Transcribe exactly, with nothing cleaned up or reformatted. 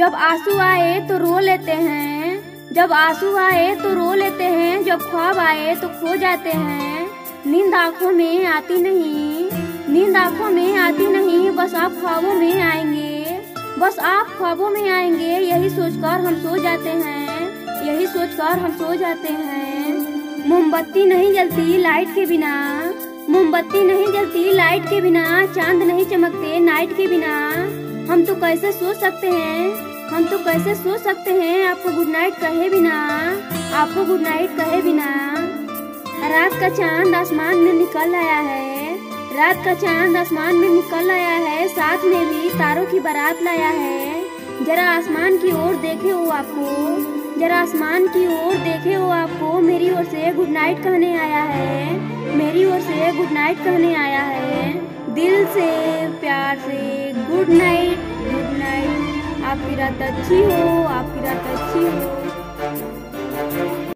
जब आंसू आए तो रो लेते हैं, जब आंसू आए तो रो लेते हैं, जब ख्वाब आए तो खो जाते हैं। नींद आंखों में आती नहीं, नींद आंखों में आती नहीं, बस आप ख्वाबों में आएंगे, बस आप ख्वाबों में आएंगे। यही सोचकर हम सो जाते हैं, यही सोचकर हम सो जाते हैं। मोमबत्ती नहीं जलती लाइट के बिना, मोमबत्ती नहीं जलती लाइट के बिना, चांद नहीं चमकते नाइट के बिना। हम तो कैसे सो सकते हैं, हम तो कैसे सो सकते हैं, आपको गुड नाइट कहे बिना, आपको गुड नाइट कहे बिना। रात का चांद आसमान में निकल आया है, रात का चांद आसमान में निकल आया है, साथ में भी तारों की बारात लाया है। जरा आसमान की ओर देखे हो आपको, जरा आसमान की ओर देखे हो आपको, मेरी ओर से गुड नाइट कहने आया है, मेरी ओर से गुड नाइट कहने आया है। दिल से प्यार से गुड नाइट, गुड नाइट। आपकी रात अच्छी हो, आपकी रात अच्छी हो।